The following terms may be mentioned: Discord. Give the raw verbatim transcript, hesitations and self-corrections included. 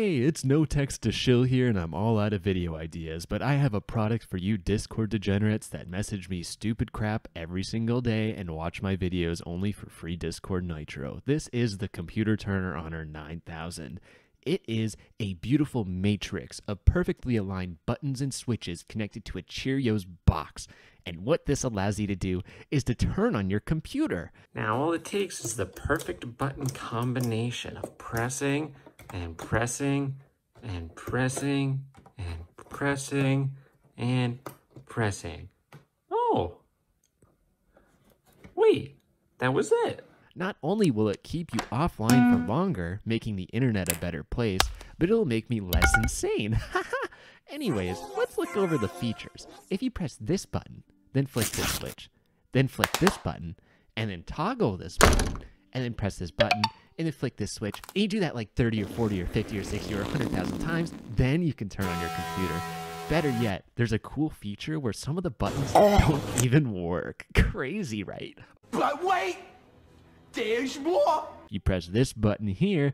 Hey, it's no text to shill here and I'm all out of video ideas, but I have a product for you Discord degenerates that message me stupid crap every single day and watch my videos only for free Discord Nitro. This is the Computer Turner Honor nine thousand. It is a beautiful matrix of perfectly aligned buttons and switches connected to a Cheerios box. And what this allows you to do is to turn on your computer. Now all it takes is the perfect button combination of pressing and pressing and pressing and pressing and pressing. Oh, wait, that was it. Not only will it keep you offline for longer, making the internet a better place, but it'll make me less insane. Anyways, let's look over the features. If you press this button, then flick this switch, then flick this button, and then toggle this button, and then press this button, and then flick this switch, and you do that like thirty or forty or fifty or sixty or one hundred thousand times, then you can turn on your computer. Better yet, there's a cool feature where some of the buttons don't even work. Crazy, right? But wait! There's more! You press this button here,